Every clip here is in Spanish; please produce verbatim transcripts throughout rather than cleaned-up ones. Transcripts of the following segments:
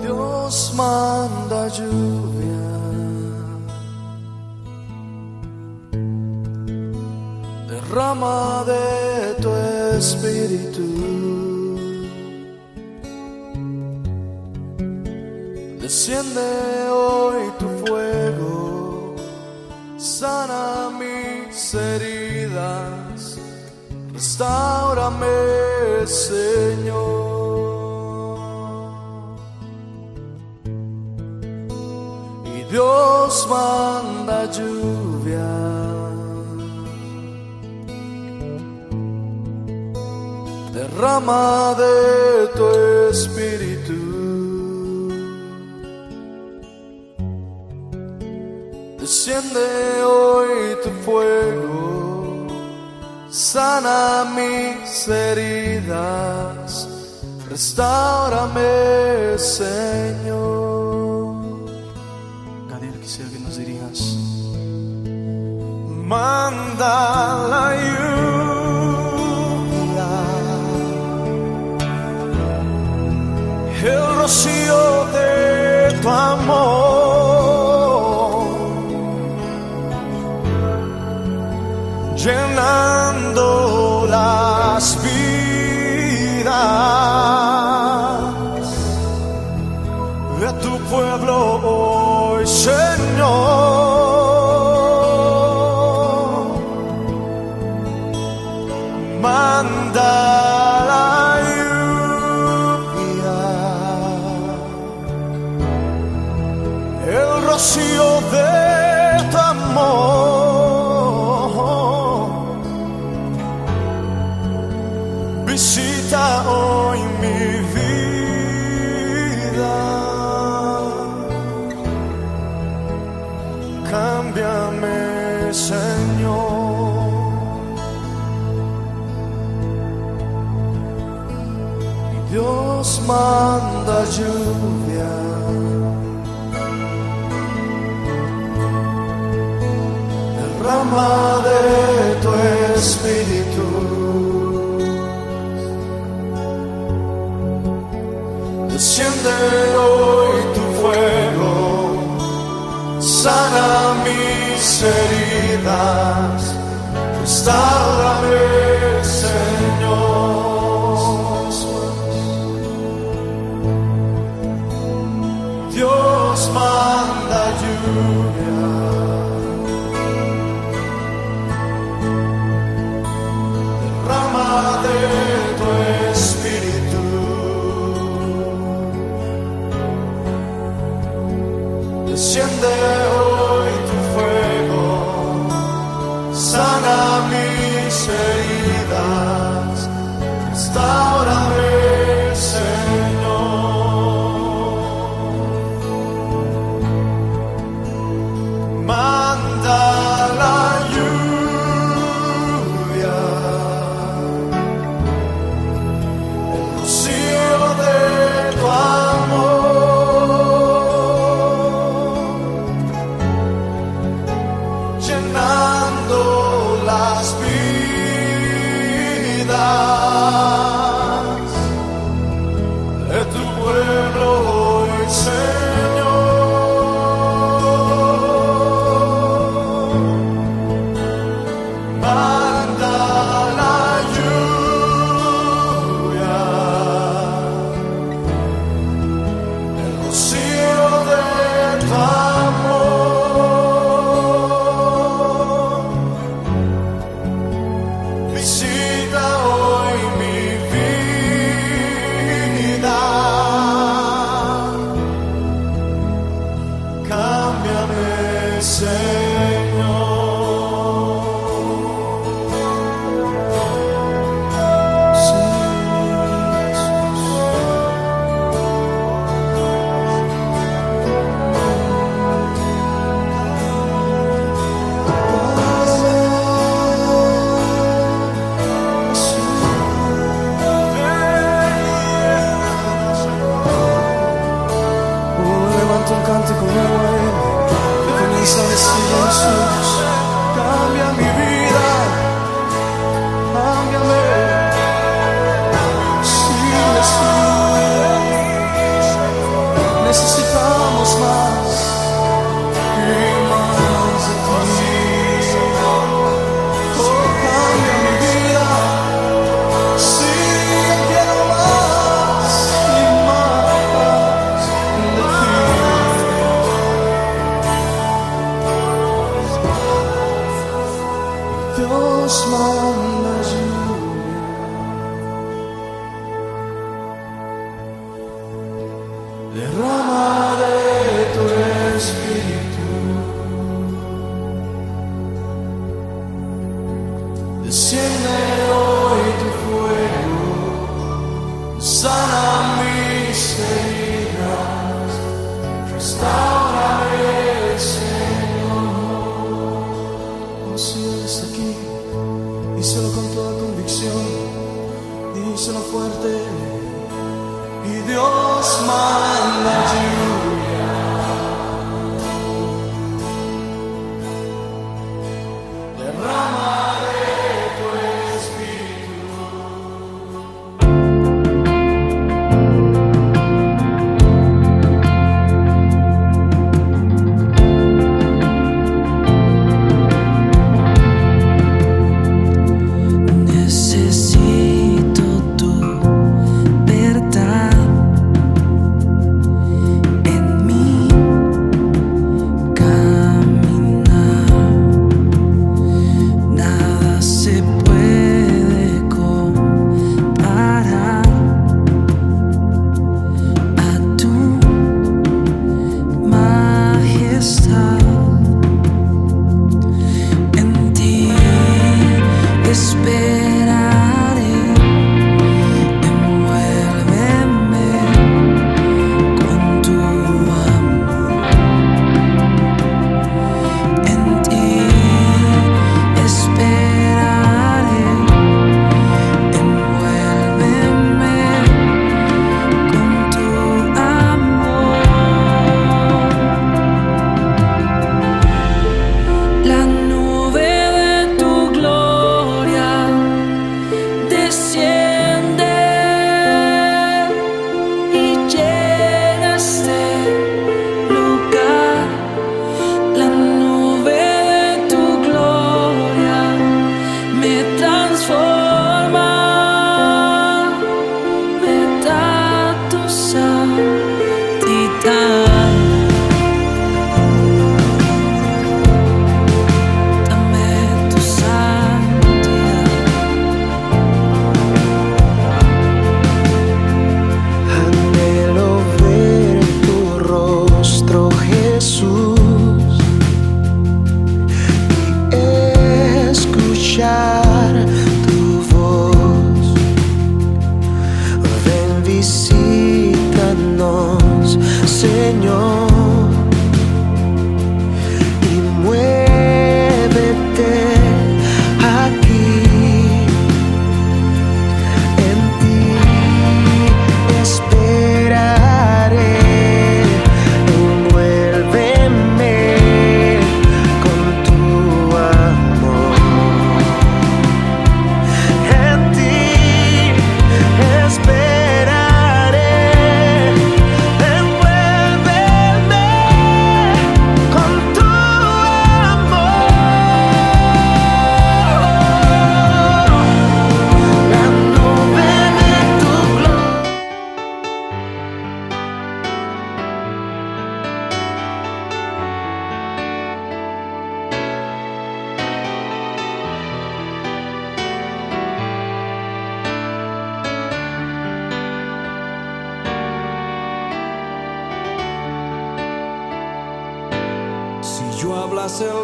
Dios manda lluvia derrama de tu espíritu, desciende hoy tu fuego, sana mis heridas, restáurame, Señor. Dios manda lluvia, derrama de tu espíritu, desciende hoy tu fuego, sana mis heridas, restáurame, Señor. Quisiera que nos dirías: manda la lluvia, el rocío de tu amor, llenando las vidas de tu pueblo hoy, Señor. Manda la lluvia, el rocío de tu amor, visita hoy mi vida, cámbiame, Señor. Dios manda lluvia, derrama de tu espíritu, desciende hoy tu fuego, sana mis heridas, restáurame, Señor. Dios manda lluvia, derrama de tu espíritu, desciende hoy tu fuego, sana mis heridas, restáurame, Señor. te conmueve, me comienza a decir Jesús, cambia mi vida, cámbiame, sí Jesús, necesitamos más y más de ti, oh cambia mi vida, sí quiero más y más de ti. Dios manda lluvia, derrama de tu espíritu. Desciende hoy tu fuego, sana mis heridas, restaurame Señor. Oh, si eres aquí, díselo con toda convicción, díselo fuerte, y Dios manda lluvia, derrama.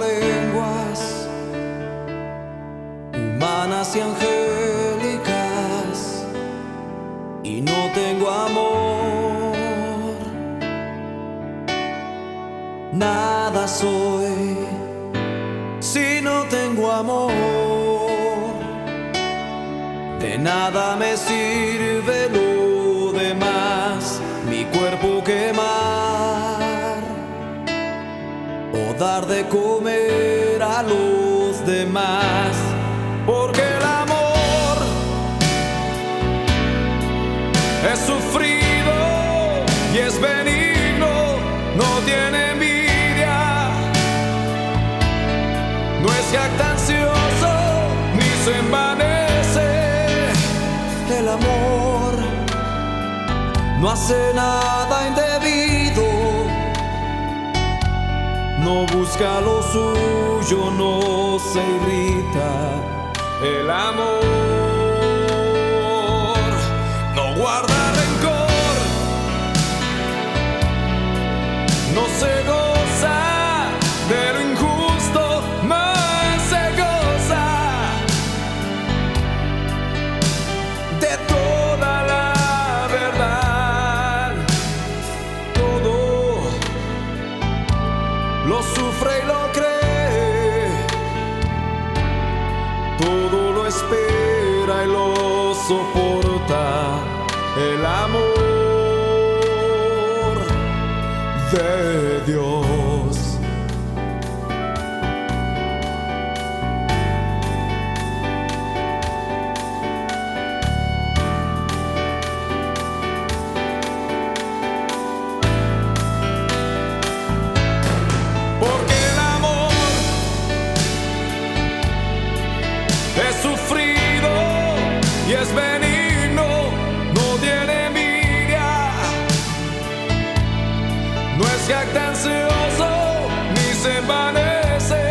Lenguas humanas y angélicas, y no tengo amor, nada soy si no tengo amor. De nada me sirve lo demás, mi cuerpo quemar. de comer a los demás, porque el amor es sufrido y es benigno, no tiene envidia, no es jactancioso ni se envanece. El amor no hace nada indebido, no busca lo suyo, no se irrita. El amor no guarda rencor, no se goza de lo injusto, más se goza de toda la verdad. Todo lo sufre y lo cree, todo lo espera y lo soporta. El amor de Dios. Porque el amor es sufrido y es benigno, no tiene envidia, no es jactancioso ni se envanece.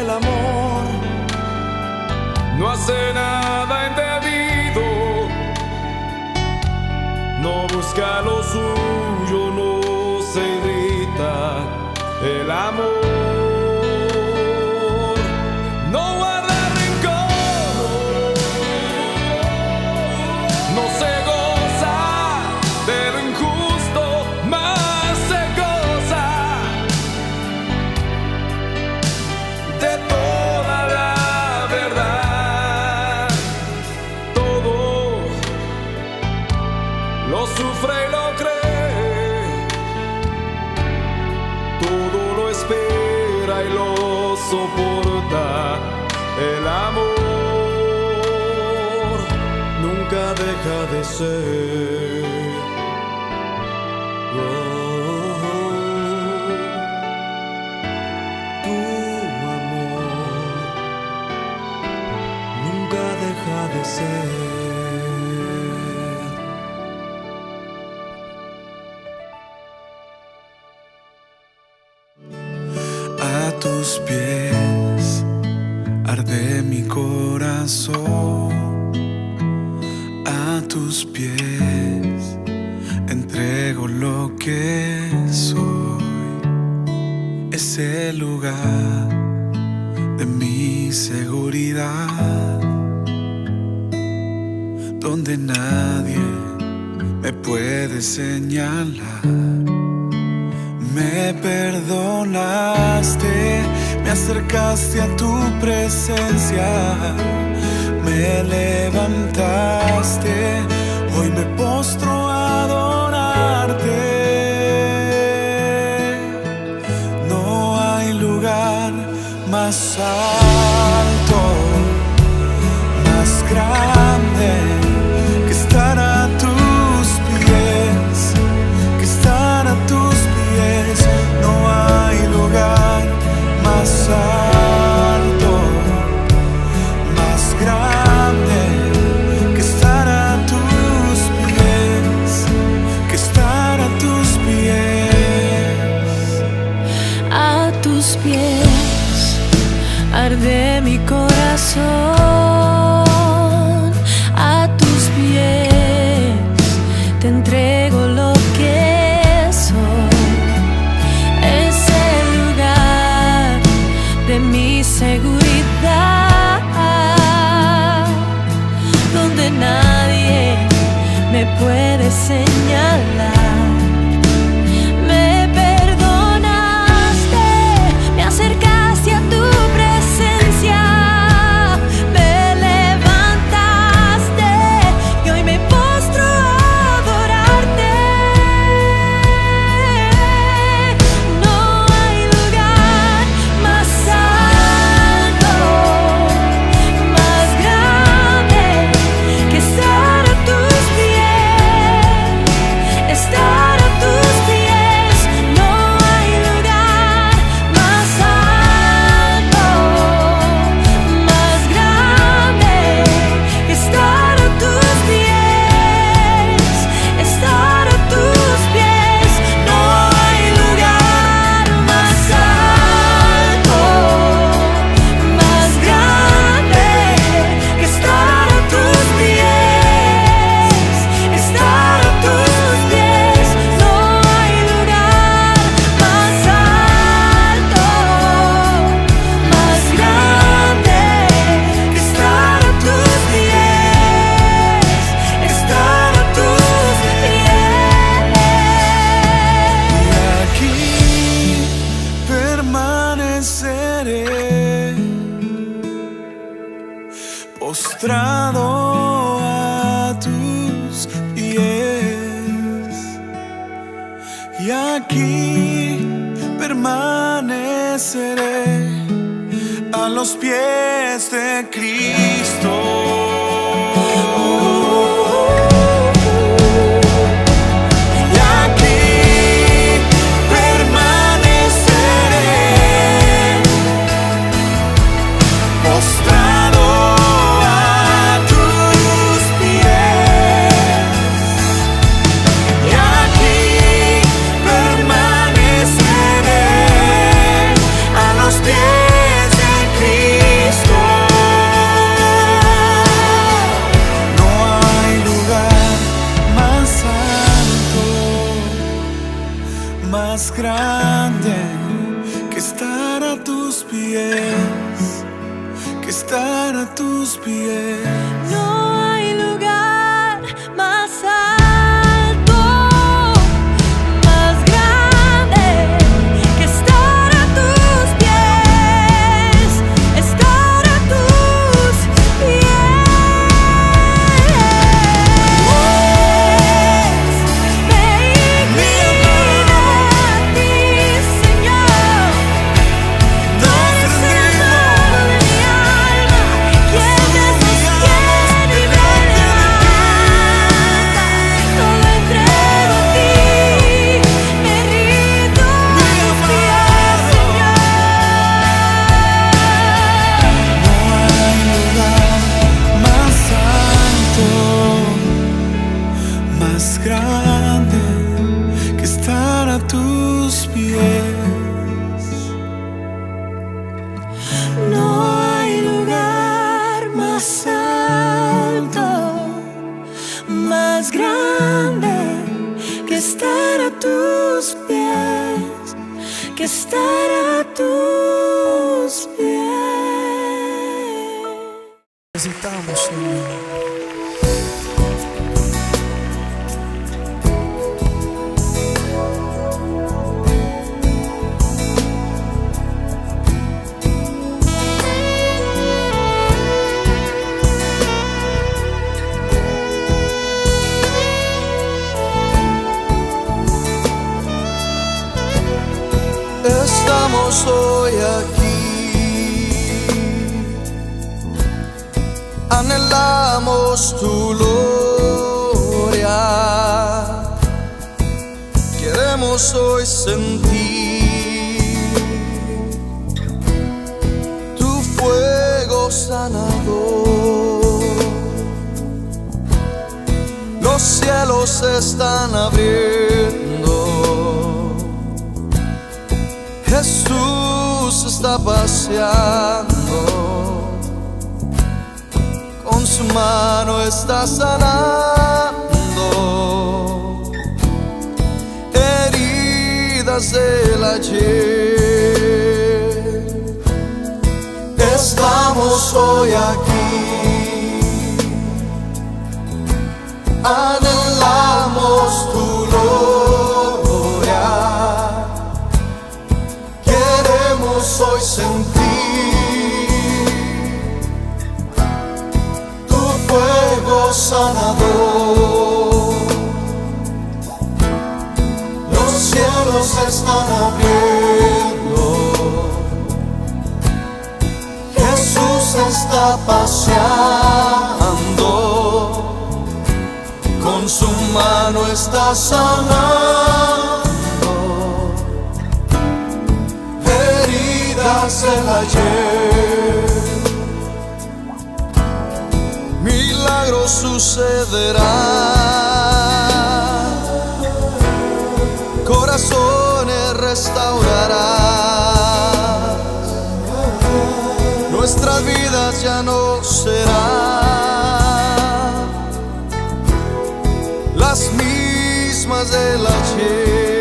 El amor no hace nada indebido, no busca lo suyo, no se irrita. El amor no guarda rencor, no se goza de lo injusto, más se goza de toda la verdad. Todo lo sufre y lo cree, espera y lo soporta. El amor nunca deja de ser. Oh, tu amor nunca deja de ser. A tus pies arde mi corazón, a tus pies entrego lo que soy. Es el lugar de mi seguridad, donde nadie me puede señalar. Me perdonaste, me acercaste a tu presencia, me levantaste, hoy me postro a adorarte. No hay lugar más alto, más grande que estar a tu presencia. No hay lugar más alto, más grande que estar a tus pies, que estar a tus pies. A tus pies arde mi corazón, a tus pies te entrego lo que de mi seguridad, donde nadie me puede señalar. Me perdonaste, me acercaste a tu presencia, me levantaste y hoy me postro a adorarte. No hay lugar aquí permaneceré a los pies de Cristo. Más grande que estar a tus pies, que estar a tus pies. No hay lugar más alto, más grande que estar a tus pies, estar a tus pies. Me iré. Más grande que estar a tus pies, que estar a tus pies. Necesitamos, Señor. Estamos hoy aquí, anhelamos tu gloria, queremos hoy sentir tu fuego sanador. Los cielos se están abriendo, Jesús está paseando, con su mano está sanando heridas del ayer. Estamos hoy aquí, anhelamos tu hoy sentir tu fuego sanador. Los cielos están abriendo, Jesús está paseando, con su mano está sanando el ayer. Milagros sucederán, corazones restaurarás, nuestras vidas ya no serán las mismas del ayer.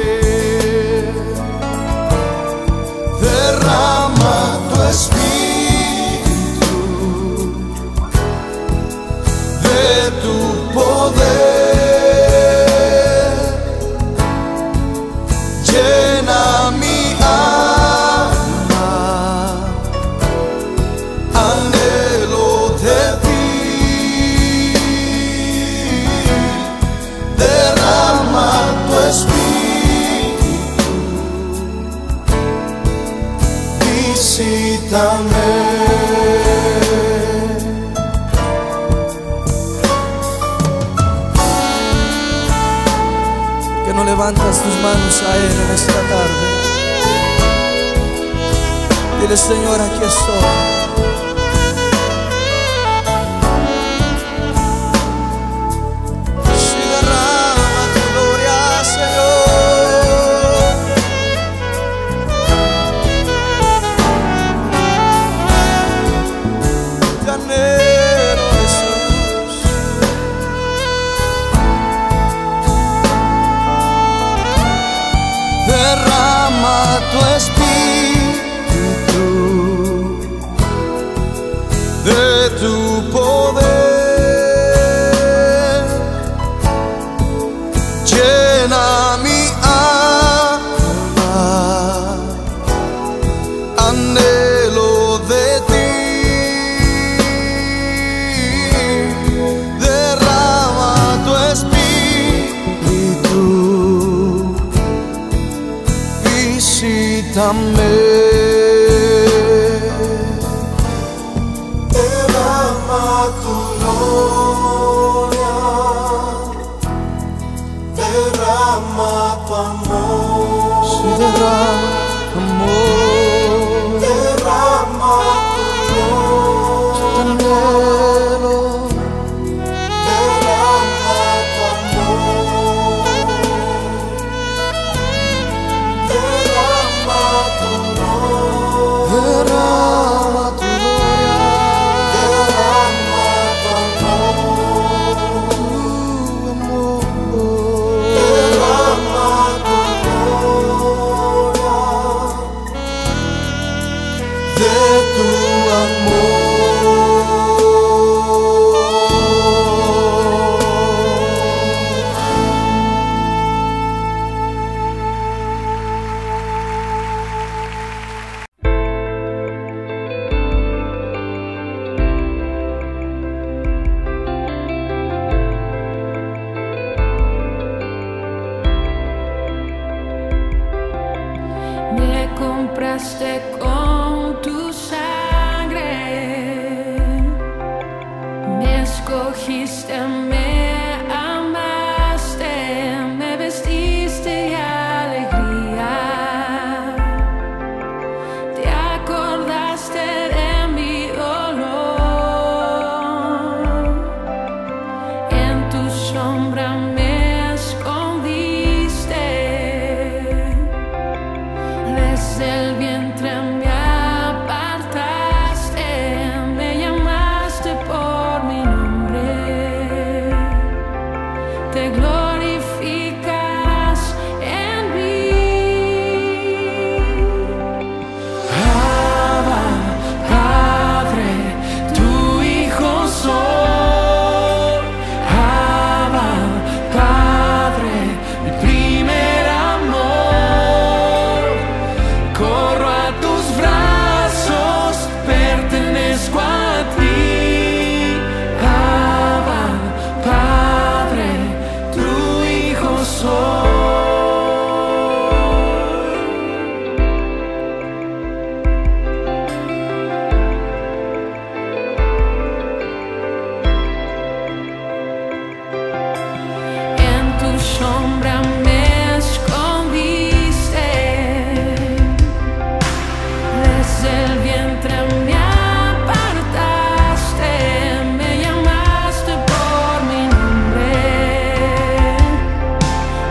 Derrama tu espíritu de tu poder, llena mi alma, anhelo de ti. Derrama tu espíritu. visítame. Que no levantas tus manos a Él en esta tarde. Dile, Señor, aquí estoy.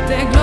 Take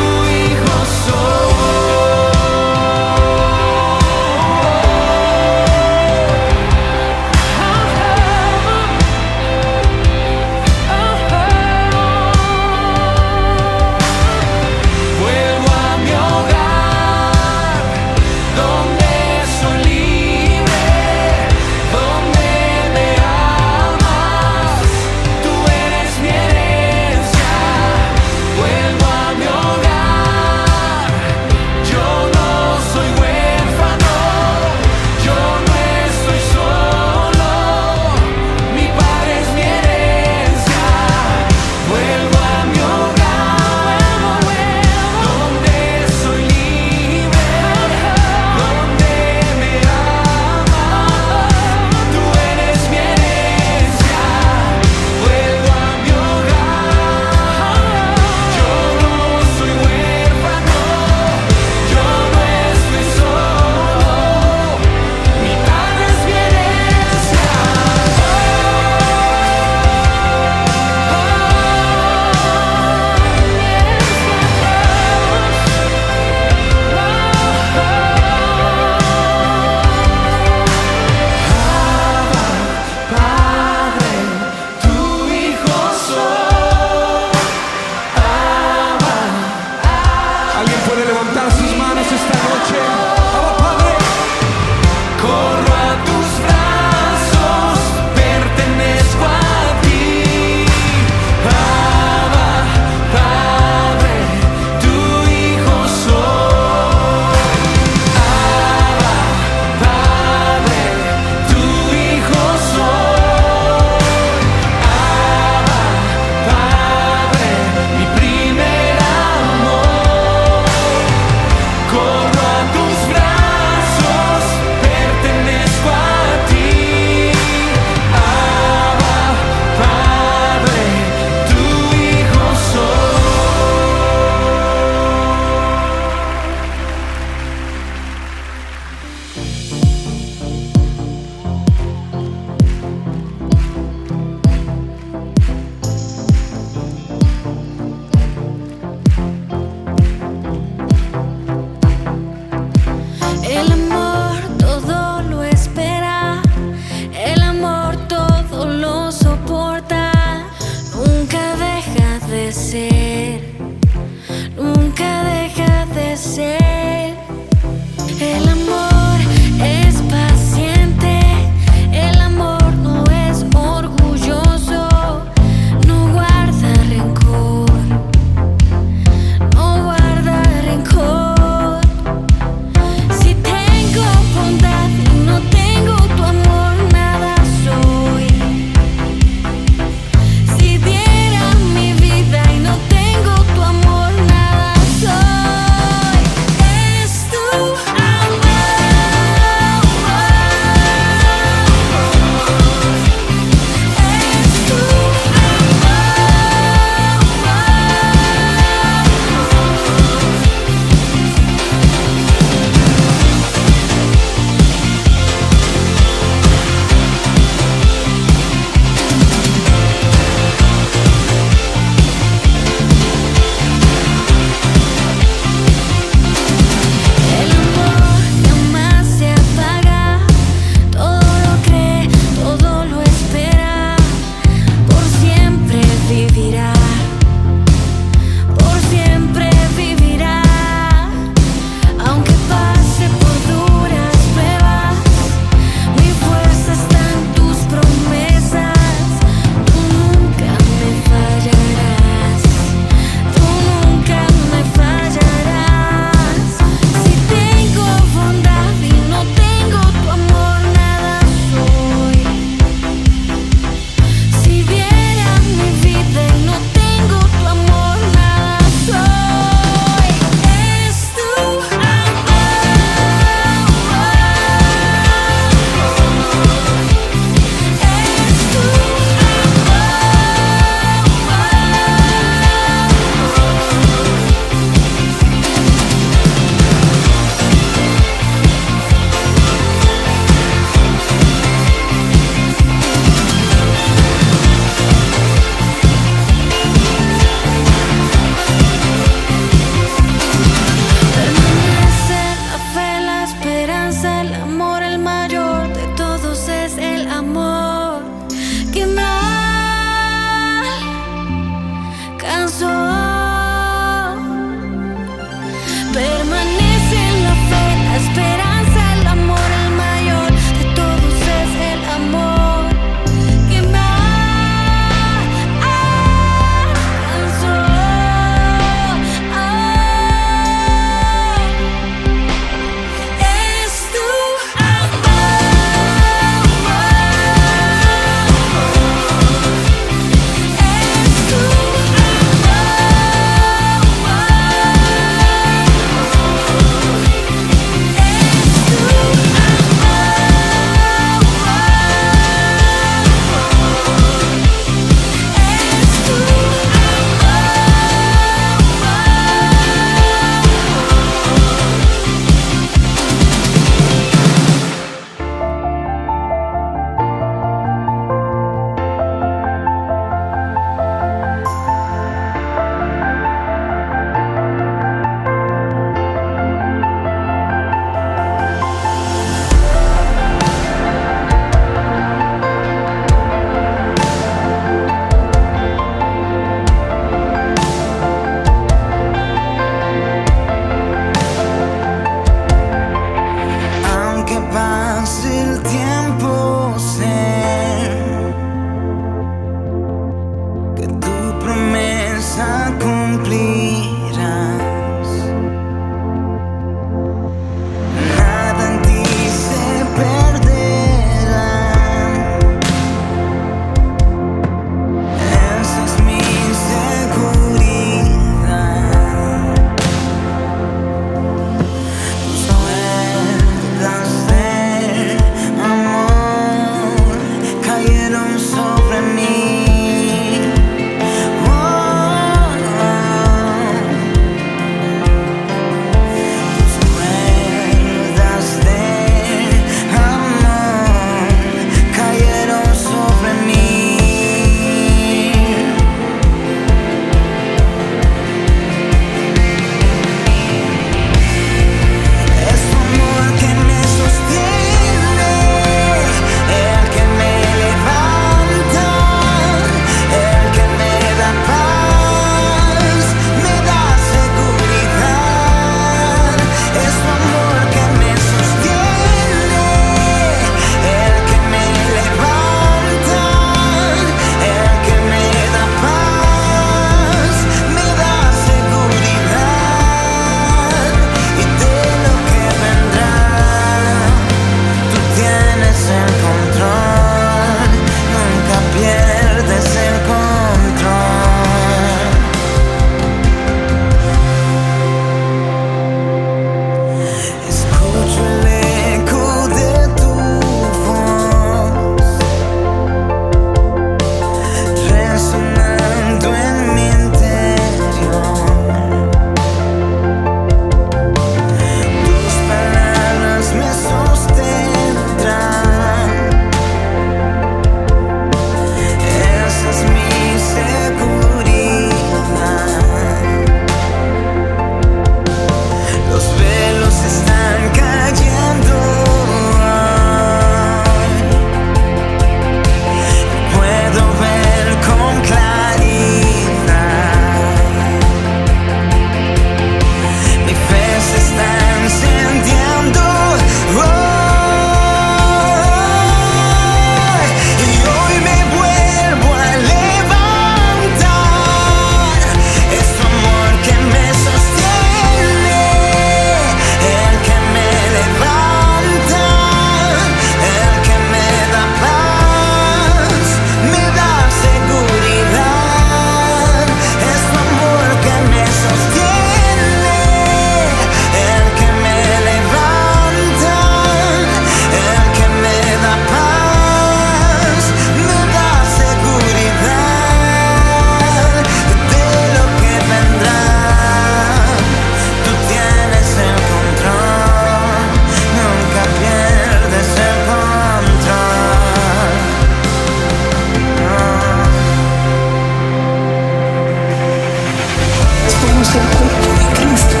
cuerpo de Cristo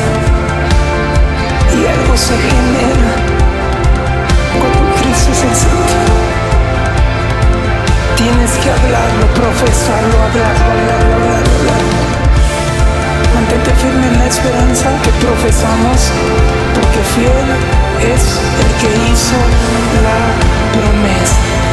y algo se genera cuando Cristo es el centro. Tienes que hablarlo, profesarlo, hablarlo, hablarlo, hablarlo, hablarlo. Mantente firme en la esperanza que profesamos, porque fiel es el que hizo la promesa.